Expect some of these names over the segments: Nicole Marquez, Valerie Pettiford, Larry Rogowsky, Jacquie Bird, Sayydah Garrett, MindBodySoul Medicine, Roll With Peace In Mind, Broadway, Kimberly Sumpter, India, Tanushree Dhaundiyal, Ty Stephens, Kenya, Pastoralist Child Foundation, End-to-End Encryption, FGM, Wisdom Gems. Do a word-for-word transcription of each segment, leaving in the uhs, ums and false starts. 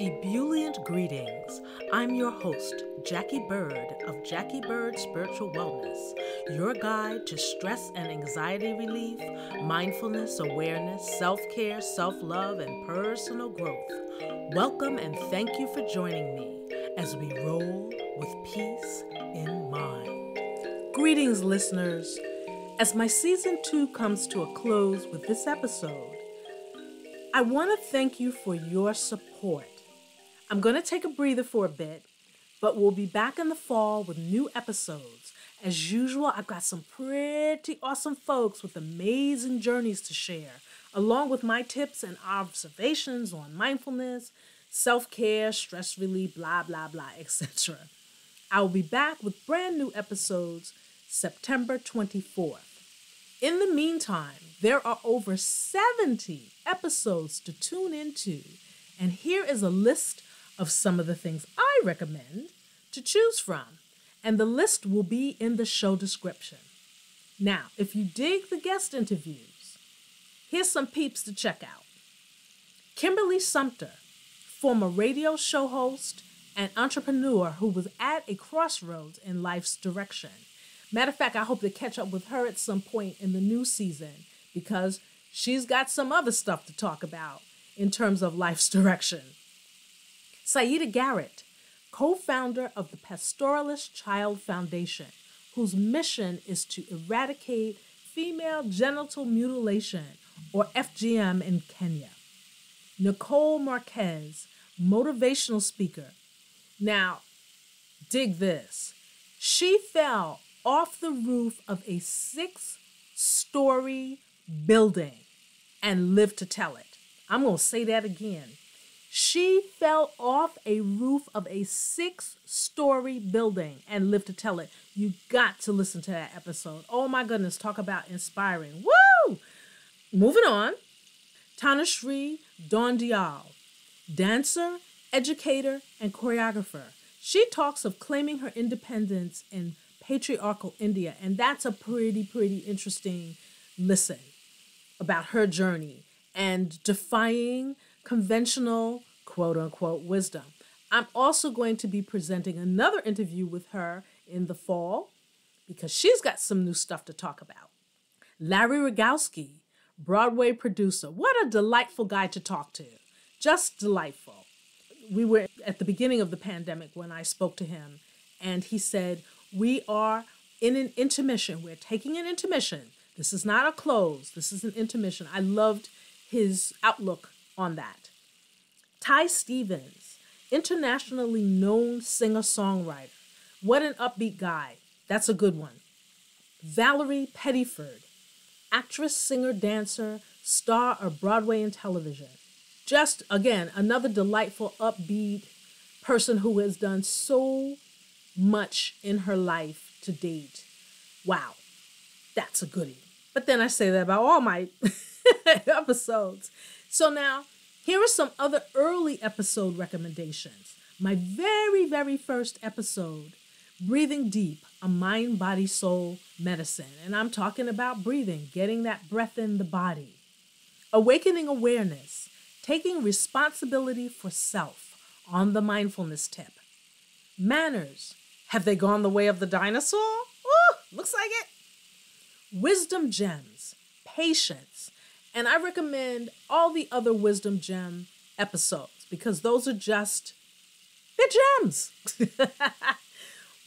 Ebullient greetings. I'm your host, Jackie Bird of Jackie Bird Spiritual Wellness, your guide to stress and anxiety relief, mindfulness, awareness, self-care, self-love, and personal growth. Welcome and thank you for joining me as we roll with peace in mind. Greetings, listeners. As my season two comes to a close with this episode, I want to thank you for your support. I'm going to take a breather for a bit, but we'll be back in the fall with new episodes. As usual, I've got some pretty awesome folks with amazing journeys to share, along with my tips and observations on mindfulness, self-care, stress relief, blah, blah, blah, et cetera. I'll be back with brand new episodes September twenty-fourth. In the meantime, there are over seventy episodes to tune into, and here is a list of some of the things I recommend to choose from, and the list will be in the show description. Now, if you dig the guest interviews, here's some peeps to check out. Kimberly Sumpter, former radio show host and entrepreneur who was at a crossroads in life's direction. Matter of fact, I hope to catch up with her at some point in the new season because she's got some other stuff to talk about in terms of life's direction. Sayydah Garrett, co-founder of the Pastoralist Child Foundation, whose mission is to eradicate female genital mutilation, or F G M, in Kenya. Nicole Marquez, motivational speaker. Now, dig this. She fell off the roof of a six-story building and lived to tell it. I'm going to say that again. She fell off a roof of a six-story building and lived to tell it. You got to listen to that episode. Oh my goodness, talk about inspiring. Woo! Moving on. Tanushree Dhaundiyal, dancer, educator, and choreographer. She talks of claiming her independence in patriarchal India, and that's a pretty, pretty interesting listen about her journey and defying conventional, quote-unquote, wisdom. I'm also going to be presenting another interview with her in the fall because she's got some new stuff to talk about. Larry Rogowsky, Broadway producer. What a delightful guy to talk to. Just delightful. We were at the beginning of the pandemic when I spoke to him, and he said, we are in an intermission. We're taking an intermission. This is not a close. This is an intermission. I loved his outlook on that. Ty Stephens, internationally known singer-songwriter. What an upbeat guy. That's a good one. Valerie Pettiford, actress, singer, dancer, star of Broadway and television. Just, again, another delightful, upbeat person who has done so much in her life to date. Wow, that's a goodie. But then I say that about all my episodes. So now, here are some other early episode recommendations. My very, very first episode, Breathing Deep, a Mind, Body, Soul Medicine. And I'm talking about breathing, getting that breath in the body. Awakening Awareness, taking responsibility for self on the mindfulness tip. Manners, have they gone the way of the dinosaur? Ooh, looks like it. Wisdom Gems, Patience. And I recommend all the other Wisdom Gem episodes because those are just, they're gems.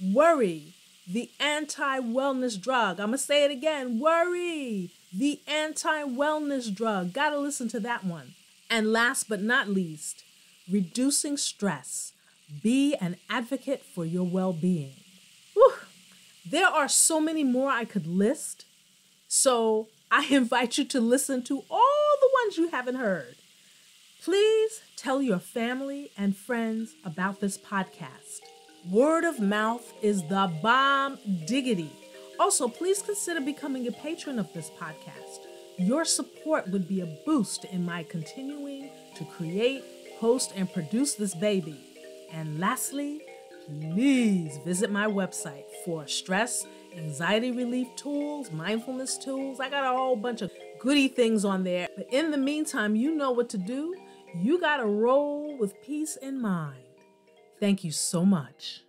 Worry, the anti-wellness drug. I'm going to say it again. Worry, the anti-wellness drug. Got to listen to that one. And last but not least, Reducing Stress. Be an advocate for your well-being. Whew. There are so many more I could list, so I invite you to listen to all the ones you haven't heard. Please tell your family and friends about this podcast. Word of mouth is the bomb diggity. Also, please consider becoming a patron of this podcast. Your support would be a boost in my continuing to create, host, and produce this baby. And lastly, please visit my website for stress, anxiety relief tools, mindfulness tools. I got a whole bunch of goody things on there. But in the meantime, you know what to do. You gotta roll with peace in mind. Thank you so much.